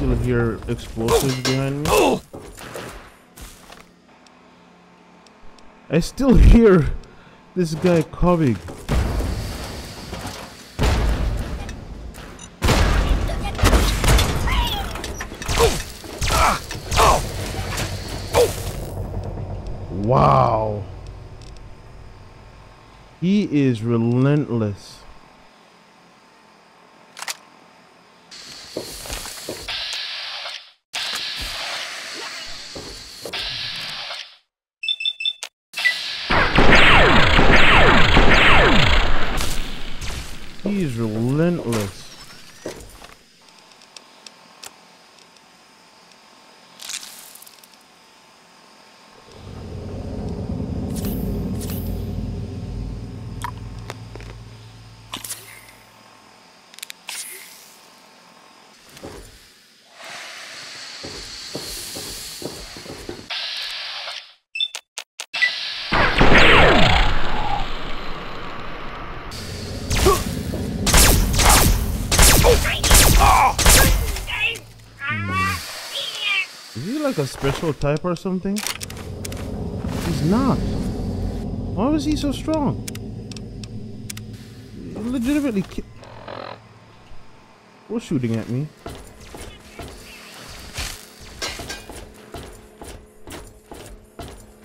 still hear explosives behind me. I still hear this guy coming. Wow. He is relentless. A special type or something? He's not. Why was he so strong? He legitimately was shooting at me.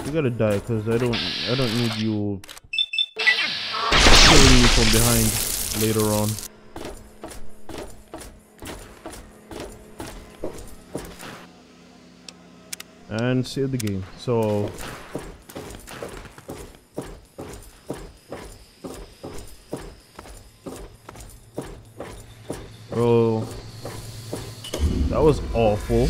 You gotta die, cause I don't need you killing me from behind later on. And save the game. So bro, that was awful.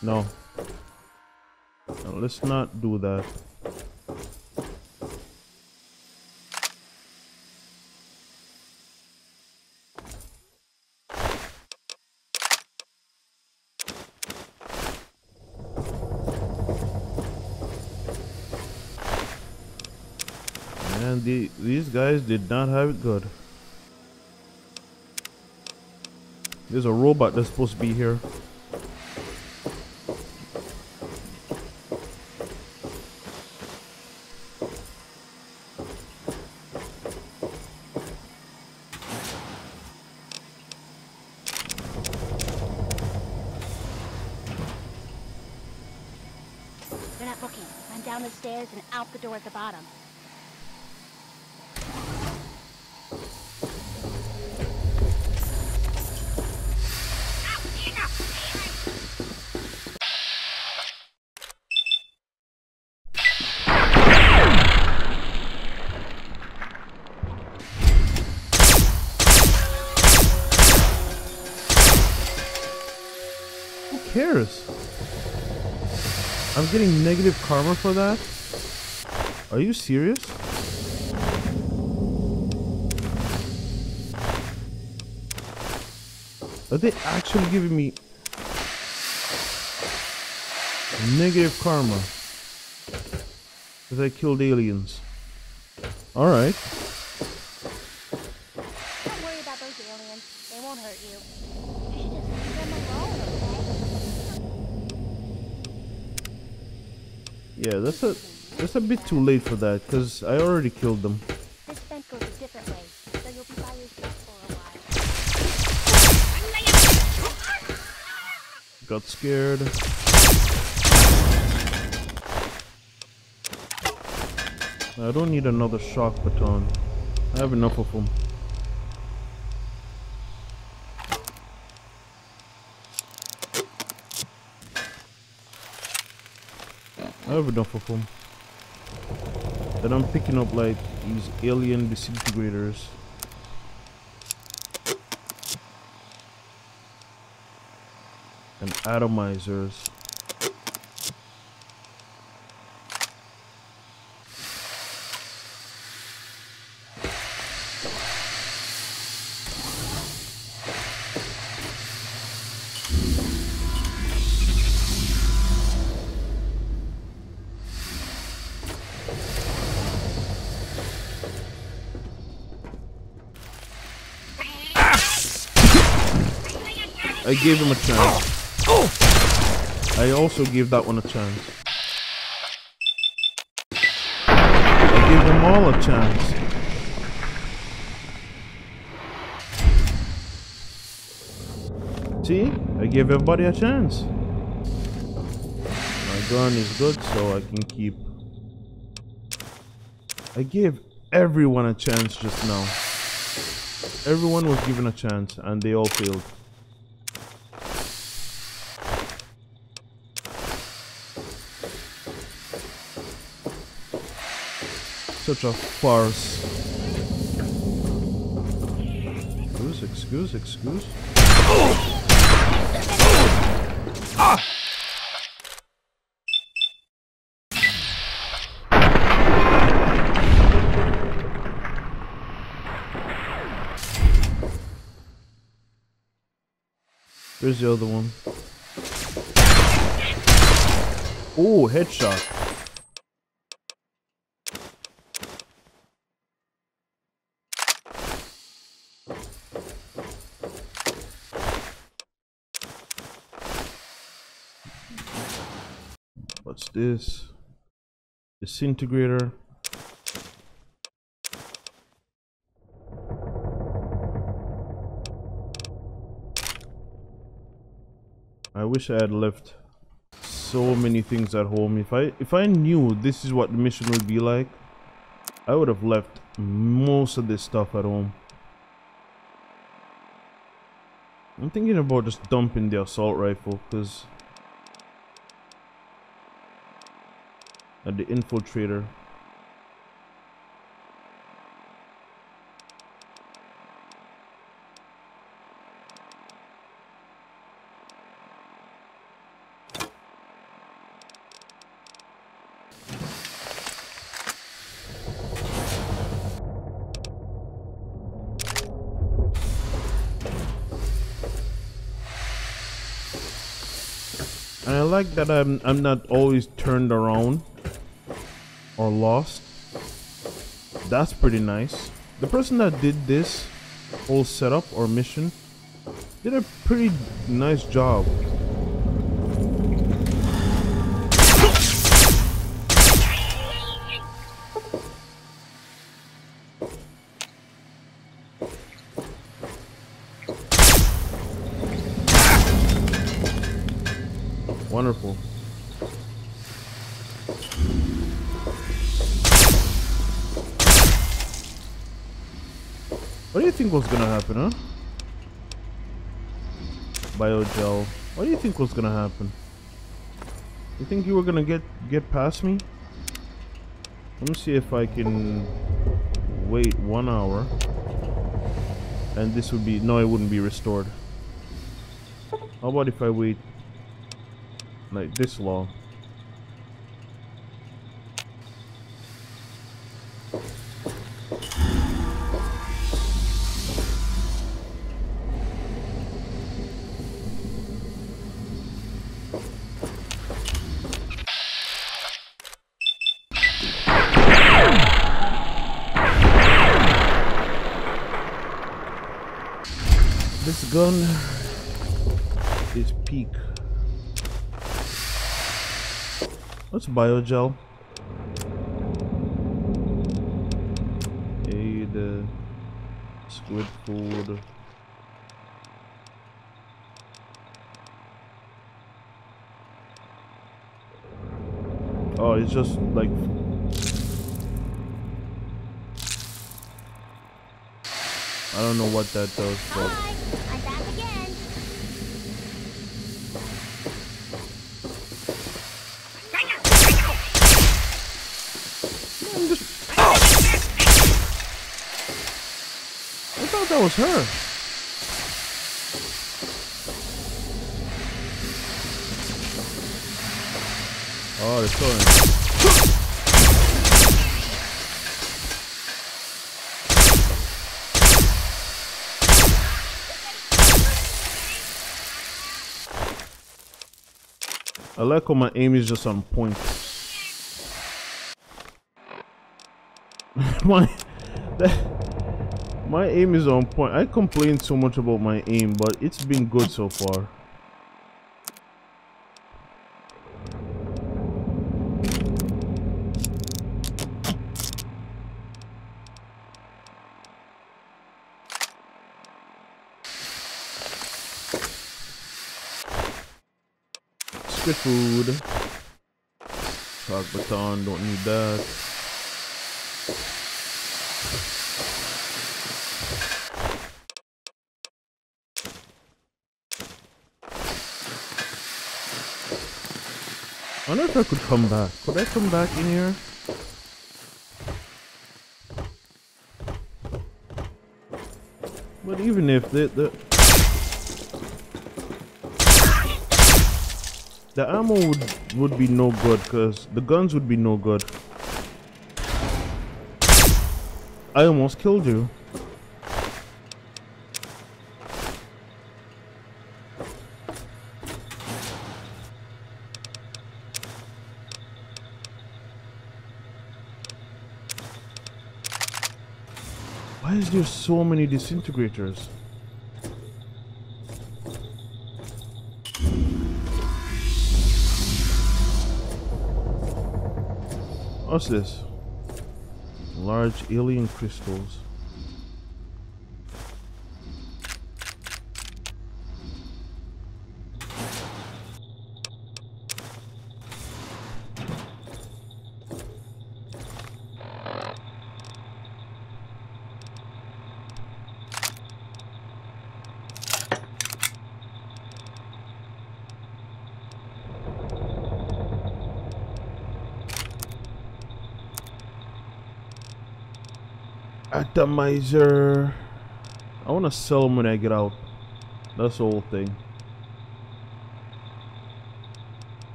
No, no, let's not do that. These guys did not have it good. There's a robot that's supposed to be here. They're not looking. Run down the stairs and out the door at the bottom. I'm getting negative karma for that? Are you serious? Are they actually giving me negative karma because I killed aliens? Alright. Don't worry about those aliens. They won't hurt you. You should just leave them alone, okay? Yeah, that's a bit too late for that, because I already killed them. This vent goes a different way, so you'll be by yourself for a while. Got scared. I don't need another shock baton. I have enough of them. I have enough of them. Then I'm picking up like these alien disintegrators. And atomizers. I gave him a chance. I also gave that one a chance. I gave them all a chance. See? I gave everybody a chance. My gun is good, so I can keep... I gave everyone a chance just now. Everyone was given a chance, and they all failed. Such a farce. Excuse, excuse, excuse. Ah! There's the other one. Oh, headshot. What's this? Disintegrator. I wish I had left so many things at home. If I knew this is what the mission would be like, I would have left most of this stuff at home. I'm thinking about just dumping the assault rifle, because at the infiltrator. And I like that I'm not always turned around or lost. That's pretty nice. The person that did this whole setup or mission did a pretty nice job. Wonderful. What do you think was gonna happen, huh? Biogel. What do you think was gonna happen? You think you were gonna get past me? Let me see if I can wait 1 hour. And this would be... no, it wouldn't be restored. How about if I wait... like this long. This gun is peak. What's biogel? Aid, squid food. Oh, it's just like... I don't know what that does, but... Hi, I'm back again. That was her. Oh, it's going. I like how my aim is just on point. My My aim is on point. I complain so much about my aim, but it's been good so far. Good food. Shock baton, don't need that. I wonder if I could come back. Could I come back in here? But even if the ammo would be no good, because the guns would be no good. I almost killed you. Why is there so many disintegrators? What's this? Large alien crystals. Atomizer. I want to sell them when I get out. That's the whole thing.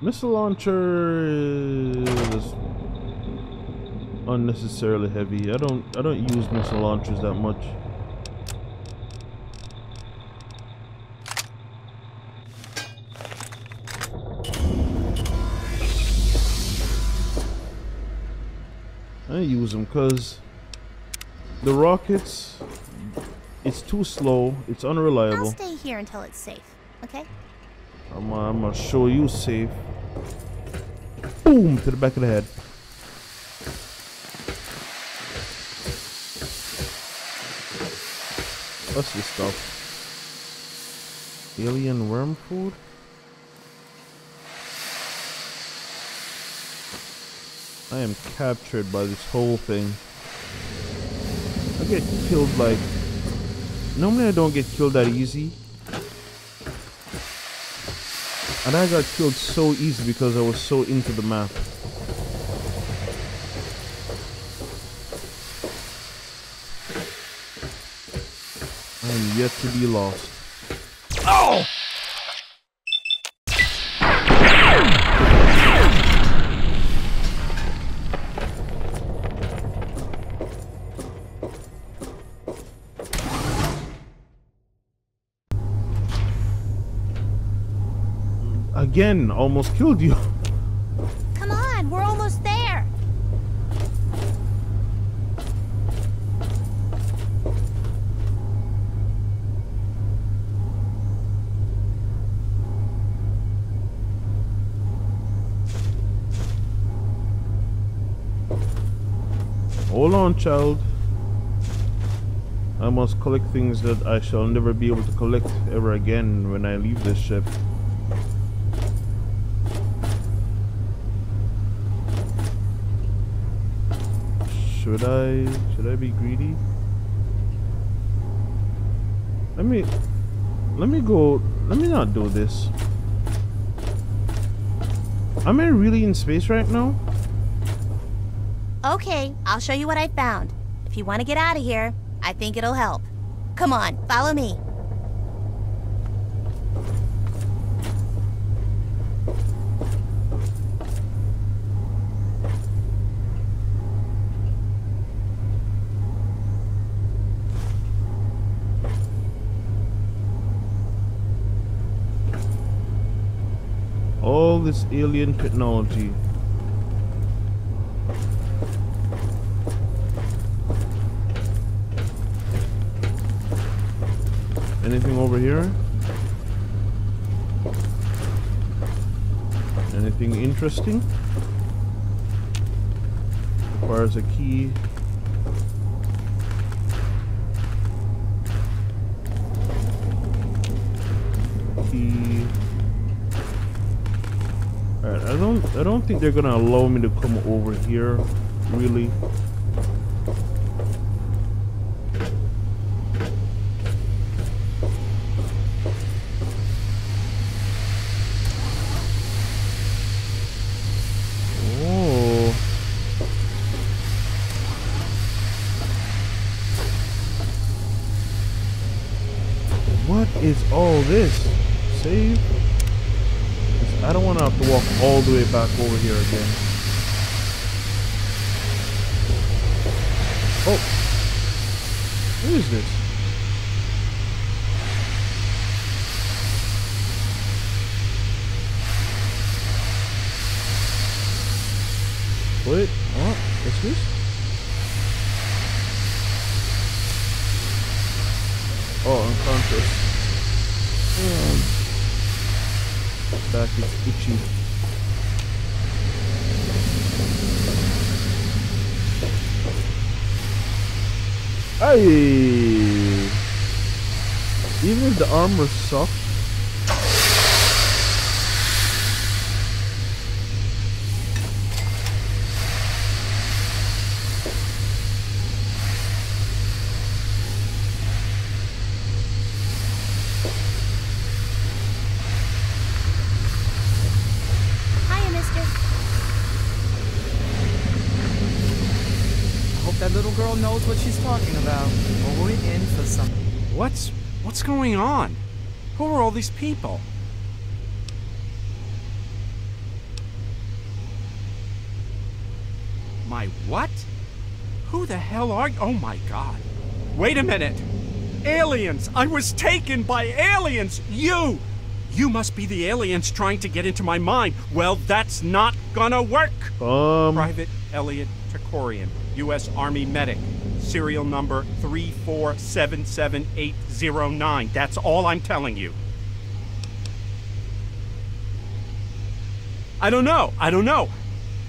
Missile launcher is unnecessarily heavy. I don't use missile launchers that much. I use them because the rockets, it's too slow, it's unreliable. I'll stay here until it's safe, okay? I'm gonna show you safe. Boom! To the back of the head. What's this stuff? Alien worm food? I am captured by this whole thing. I get killed like... Normally I don't get killed that easy. And I got killed so easy because I was so into the map. I am yet to be lost. Oh! Again, almost killed you. Come on, we're almost there. Hold on, child. I must collect things that I shall never be able to collect ever again when I leave this ship. Should I be greedy? Let me not do this. Am I really in space right now? Okay, I'll show you what I found. If you want to get out of here, I think it'll help. Come on, follow me. All this alien technology. Anything over here? Anything interesting? Requires a key. Alright, I don't think they're gonna allow me to come over here, really. Is all this save? I don't want to have to walk all the way back over here again. Oh, what is this? Wait, what? What's this? Oh, unconscious. Back is itchy. Aye. Even if the armor sucks, knows what she's talking about, or we're in for something. What's going on? Who are all these people? My what? Who the hell are you? Oh my god. Wait a minute. Aliens! I was taken by aliens! You must be the aliens trying to get into my mind. Well, that's not gonna work. Private Elliot Tercorian, U.S. Army medic, serial number 3477809. That's all I'm telling you. I don't know.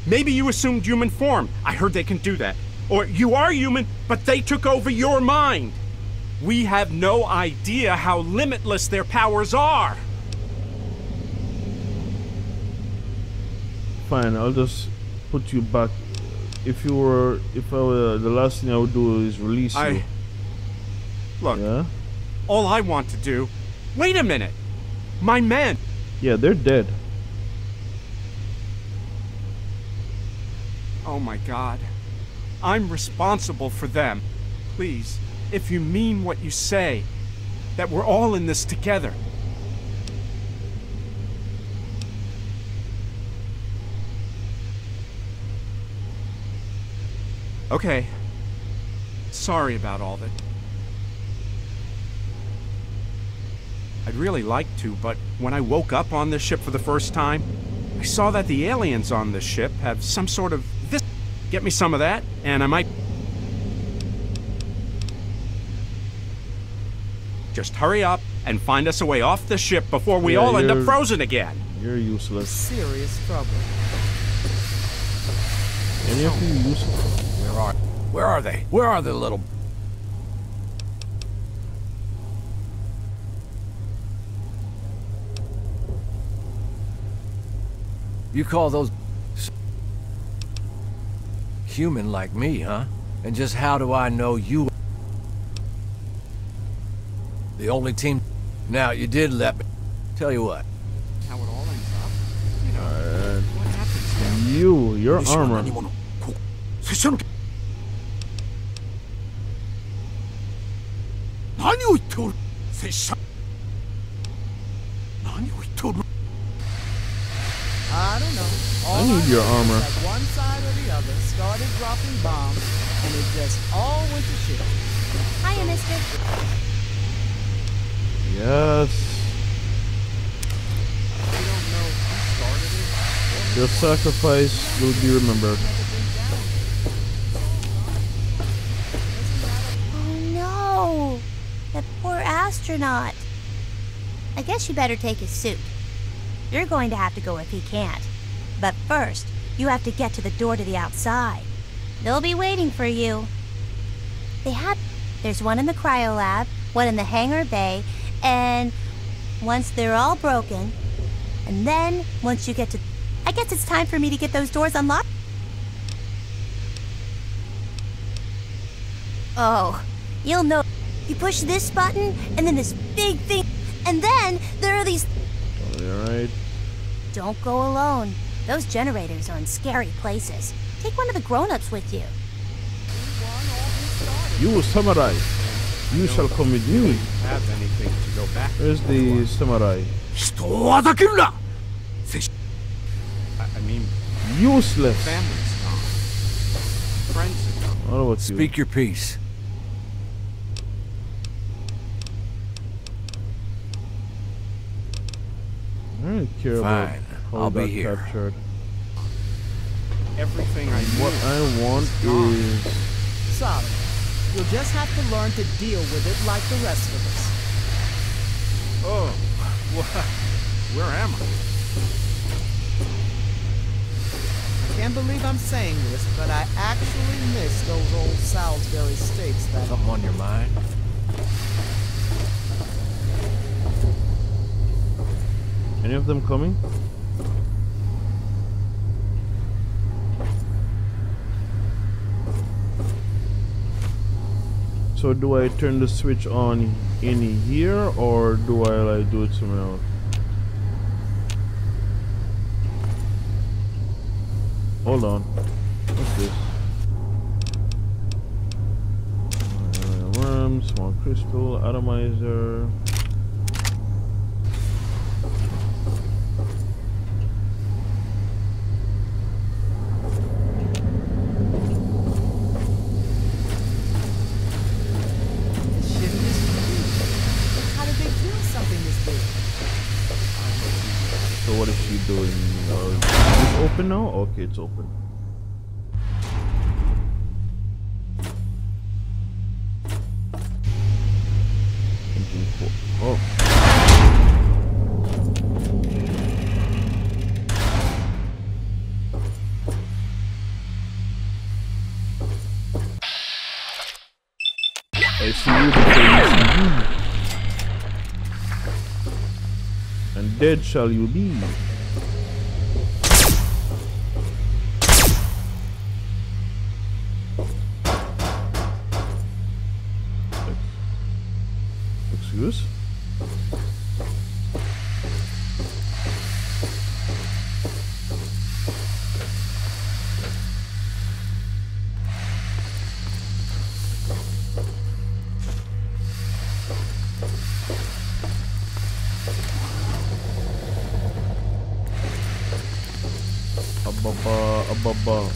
Maybe you assumed human form. I heard they can do that. Or you are human, but they took over your mind. We have no idea how limitless their powers are. Fine, I'll just put you back. If I were, the last thing I would do is release you. Look, yeah? All I want to do... Wait a minute! My men! Yeah, they're dead. Oh my god. I'm responsible for them. Please, if you mean what you say, that we're all in this together. Okay. Sorry about all that. I'd really like to, but when I woke up on this ship for the first time, I saw that the aliens on this ship have some sort of this. Get me some of that, and I might... Just hurry up and find us a way off the ship before we all end up frozen again. You're useless. Serious trouble. Any of you useless? Where are they? Where are the little... You call those... human like me, huh? And just how do I know you... the only team... Now, you did let me... Tell you what. How it all ends up. You know, what happens now? Your armor... I don't know. All I need your armor. Like one side or the other started dropping bombs, and it just all went to shit. Hiya, mister. Yes. We don't know who started it. Your sacrifice will be remembered. That poor astronaut. I guess you better take his suit. You're going to have to go if he can't. But first, you have to get to the door to the outside. They'll be waiting for you. There's one in the cryolab, one in the hangar bay, and once they're all broken, and then once you get to... I guess it's time for me to get those doors unlocked. Oh, you'll know. You push this button, and then this big thing, and then there are these... Totally alright. Don't go alone. Those generators are in scary places. Take one of the grown-ups with you. You samurai, you shall come with me. Have anything to go back. Where's the samurai? I mean, useless. Friends. Oh, what's you? Speak your piece. I don't care about how that captured. Everything I need. What I want is. Sorry. You'll just have to learn to deal with it like the rest of us. Oh, where am I? I can't believe I'm saying this, but I actually miss those old Salisbury steaks that... Something on your mind? Any of them coming? So do I turn the switch on in here, or do I like do it somewhere else? Hold on. What's this? Worm, small crystal, atomizer. No? Okay, it's open. Oh. I see you, and dead shall you be. Oh, hold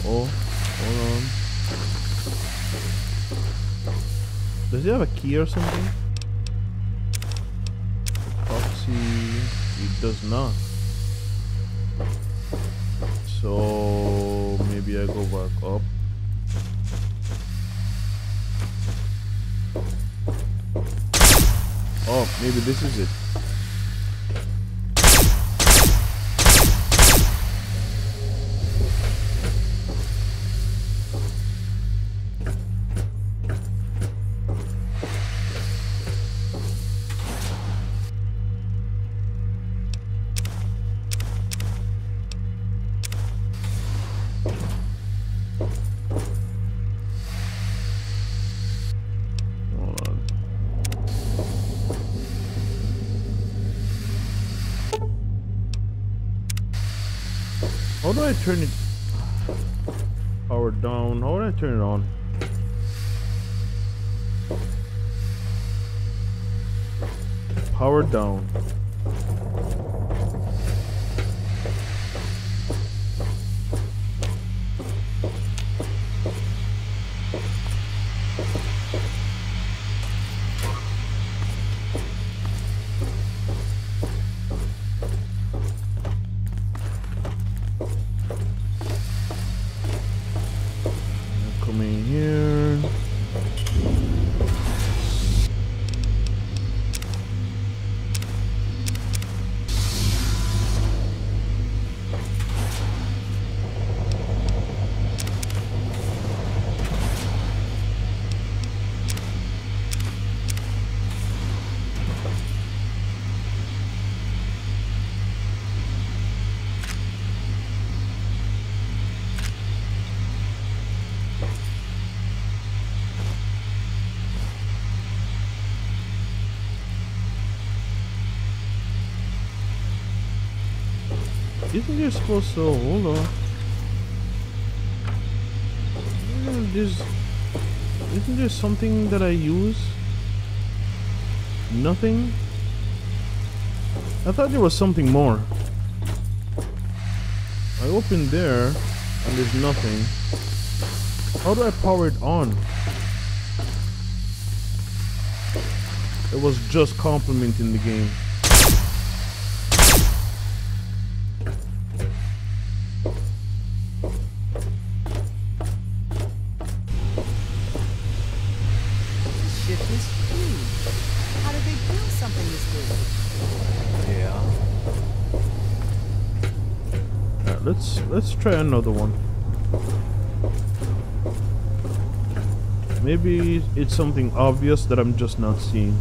on. Does he have a key or something? It does not. So maybe I go back up. Oh, maybe this is it. How do I turn it power down? How do I turn it on? Power down. Isn't there supposed to... Hold on. Isn't there something that I use? Nothing? I thought there was something more. I opened there and there's nothing. How do I power it on? It was just complimenting the game. Let's try another one. Maybe it's something obvious that I'm just not seeing.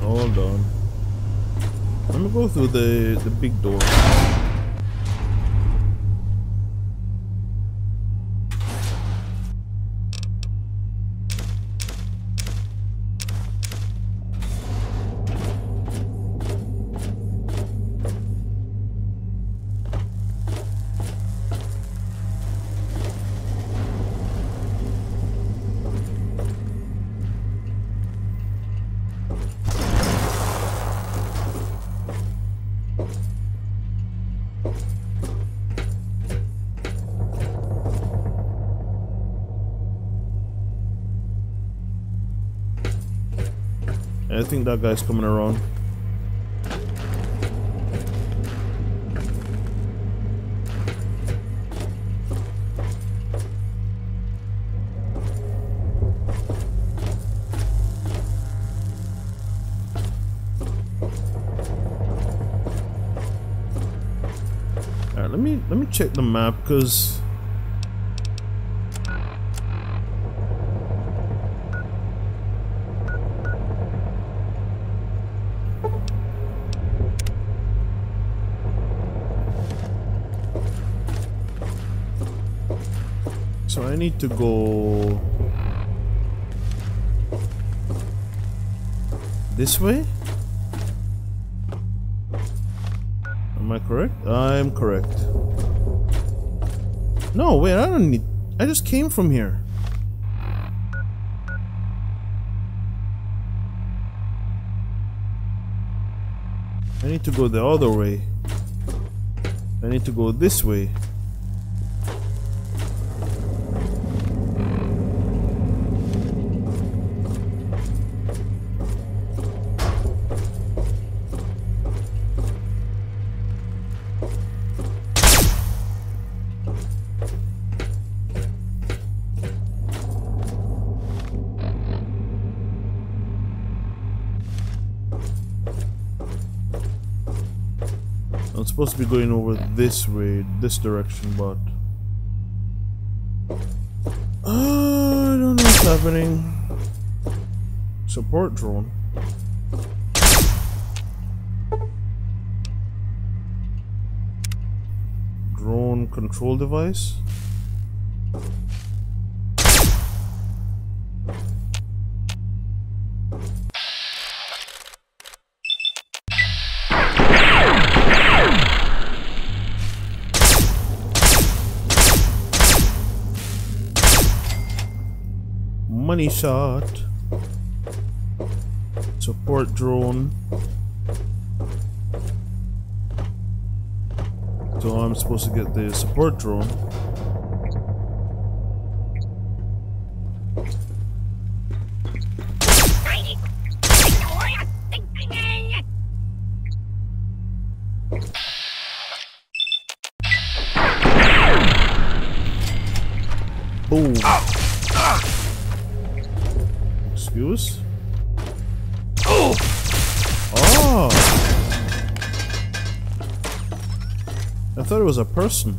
Hold on. Let me go through the big door. I think that guy's coming around. Alright, let me check the map, because I need to go this way. Am I correct? I'm correct. No, wait, I don't need... I just came from here. I need to go the other way. I need to go this way. I'm supposed to be going over this way, this direction, but I don't know what's happening. Support drone. Drone control device. Money shot. Support drone. So I'm supposed to get the support drone. Boom. Excuse? Oh! Oh! I thought it was a person.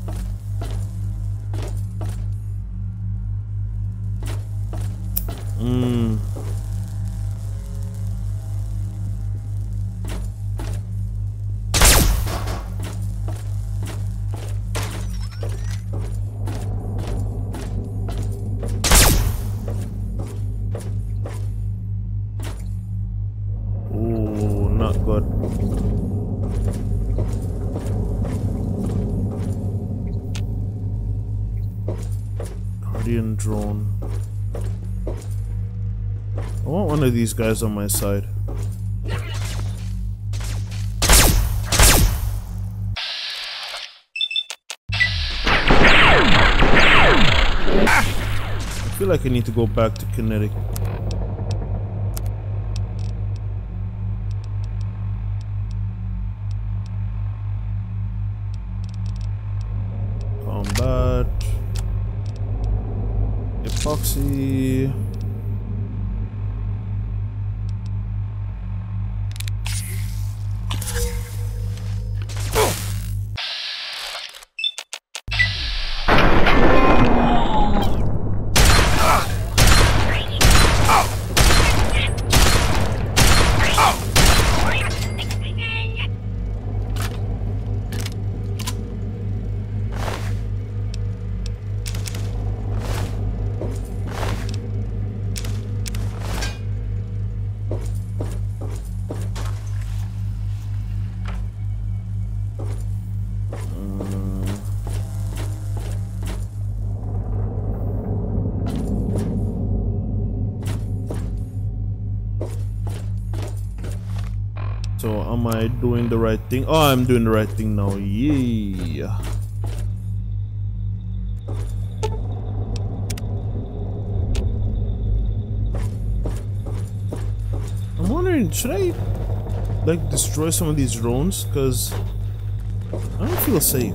Mmm. Guardian drone. I want one of these guys on my side. I feel like I need to go back to kinetic. Combat. Epoxy. So am I doing the right thing? Oh, I'm doing the right thing now. Yeah. I'm wondering, should I like destroy some of these drones? Because I don't feel safe.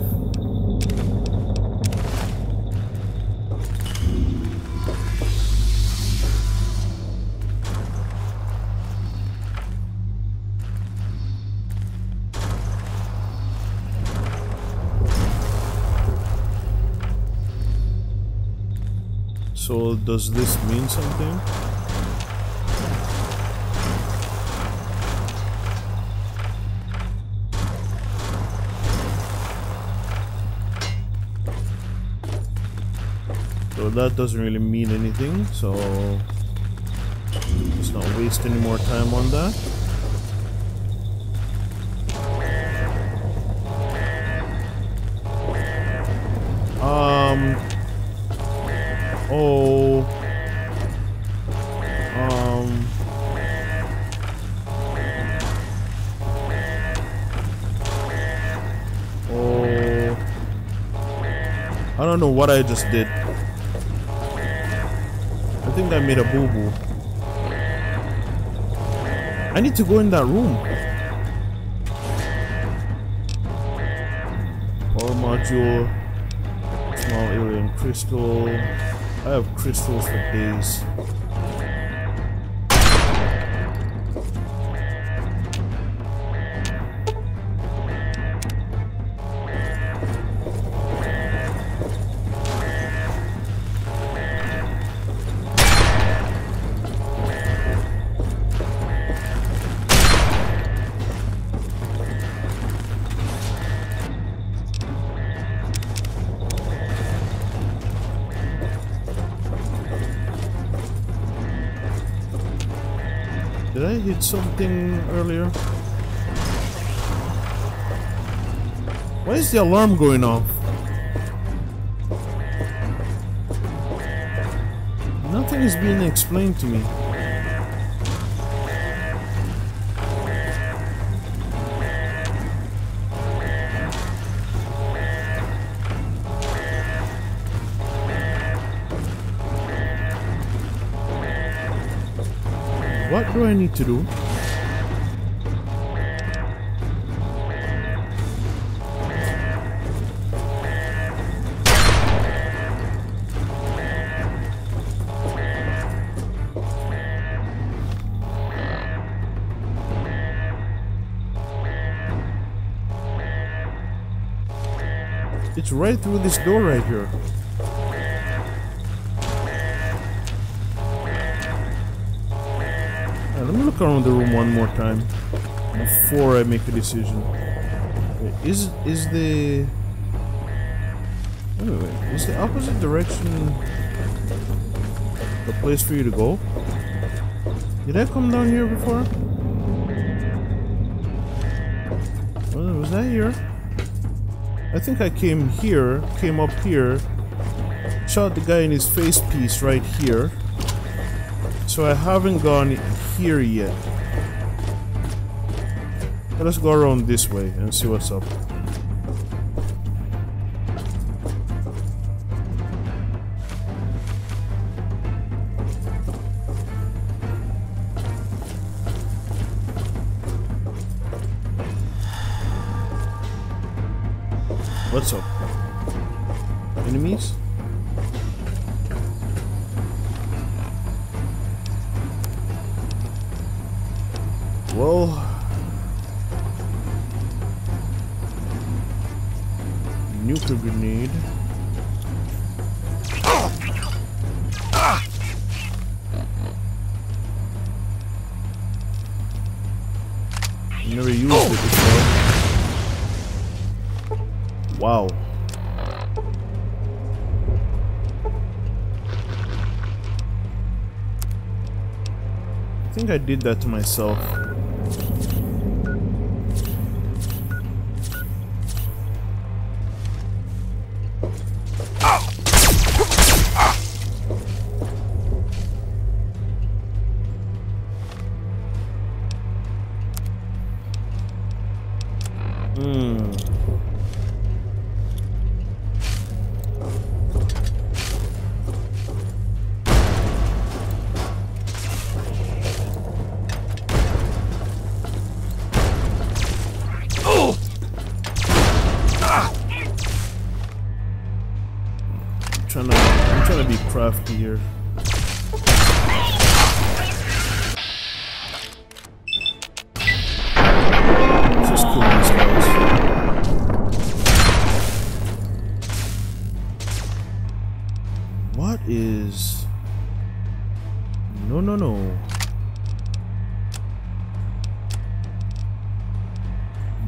So does this mean something? So that doesn't really mean anything, so let's not waste any more time on that. I don't know what I just did. I think I made a boo-boo. I need to go in that room. Power module. Small alien crystal. I have crystals for days. Did I hit something earlier? Why is the alarm going off? Nothing is being explained to me. What do I need to do? It's right through this door right here. Let me look around the room one more time before I make a decision. Wait, is the opposite direction the place for you to go? Did I come down here before? Was I here? I think I came up here shot the guy in his face piece right here. So I haven't gone here yet. Let's go around this way and see what's up. What's up? Enemies? Well, nuclear grenade. Never used it before. Wow. I think I did that to myself. I'm trying to be crafty here. Just kill these guys. What is... No.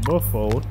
Buff out.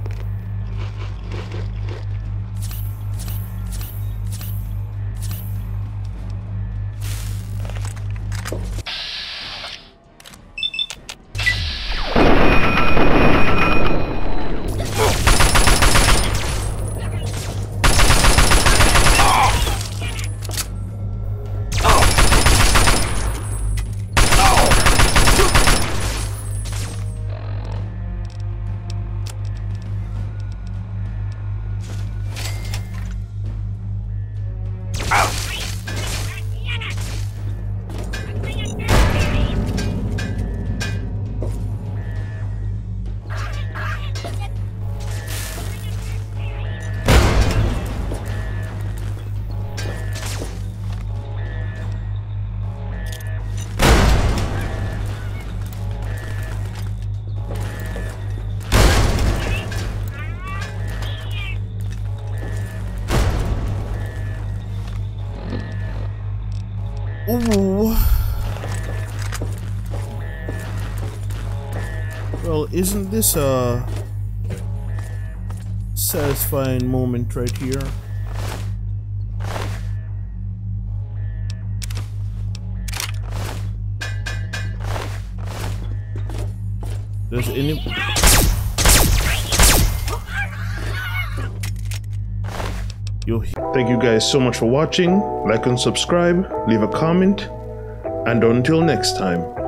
Ooh. Well, isn't this a satisfying moment right here? Does any... Thank you guys so much for watching. Like and subscribe, leave a comment, and until next time.